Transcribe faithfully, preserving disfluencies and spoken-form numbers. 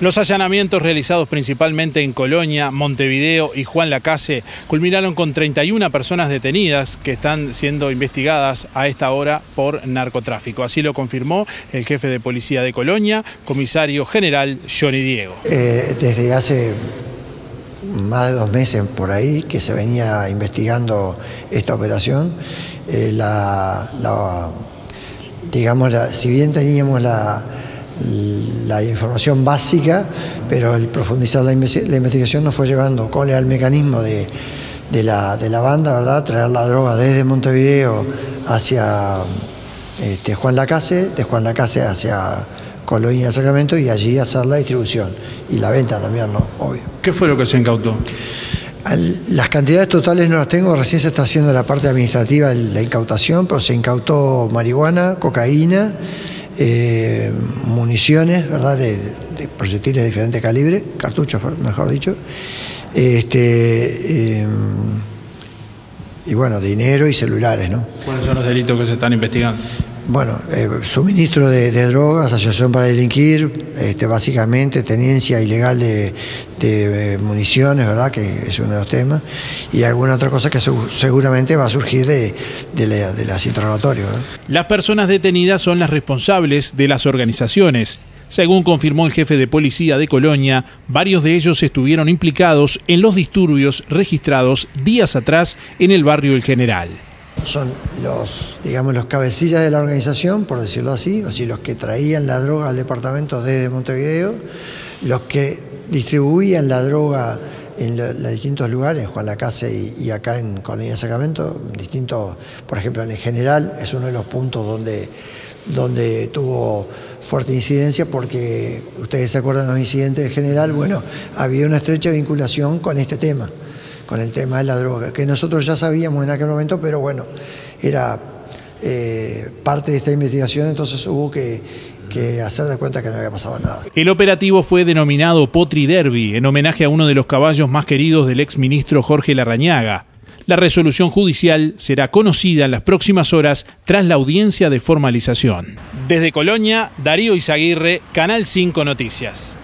Los allanamientos realizados principalmente en Colonia, Montevideo y Juan Lacaze culminaron con treinta y una personas detenidas que están siendo investigadas a esta hora por narcotráfico. Así lo confirmó el jefe de policía de Colonia, comisario general Johnny Diego. Eh, desde hace más de dos meses por ahí que se venía investigando esta operación, eh, la, la, digamos, la, si bien teníamos la... la información básica, pero el profundizar la investigación nos fue llevando cuál era el mecanismo de, de, la, de la banda, ¿verdad? Traer la droga desde Montevideo hacia este, Juan Lacaze, de Juan Lacaze hacia Colonia de Sacramento y allí hacer la distribución y la venta también, ¿no? Obvio. ¿Qué fue lo que se incautó? Las cantidades totales no las tengo, recién se está haciendo la parte administrativa, la incautación, pero se incautó marihuana, cocaína, Eh, municiones, ¿verdad? De, de proyectiles de diferente calibre, cartuchos mejor dicho, este, eh, y bueno, dinero y celulares, ¿no? ¿Cuáles son los delitos que se están investigando? Bueno, eh, suministro de, de drogas, asociación para delinquir, este, básicamente tenencia ilegal de, de municiones, ¿verdad? Que es uno de los temas, y alguna otra cosa que seguramente va a surgir de, de, la, de las interrogatorios, ¿verdad? Las personas detenidas son las responsables de las organizaciones. Según confirmó el jefe de policía de Colonia, varios de ellos estuvieron implicados en los disturbios registrados días atrás en el barrio El General. Son los, digamos, los cabecillas de la organización, por decirlo así, o sea, los que traían la droga al departamento desde Montevideo, los que distribuían la droga en los distintos lugares, Juan Lacaze y, y acá en Colonia de Sacramento, distintos, por ejemplo, en el General, es uno de los puntos donde, donde tuvo fuerte incidencia, porque ustedes se acuerdan los incidentes del General, bueno, había una estrecha vinculación con este tema. con el tema de la droga, que nosotros ya sabíamos en aquel momento, pero bueno, era eh, parte de esta investigación, entonces hubo que, que hacer de cuenta que no había pasado nada. El operativo fue denominado Potri Derby, en homenaje a uno de los caballos más queridos del exministro Jorge Larrañaga. La resolución judicial será conocida en las próximas horas tras la audiencia de formalización. Desde Colonia, Darío Izaguirre, Canal cinco Noticias.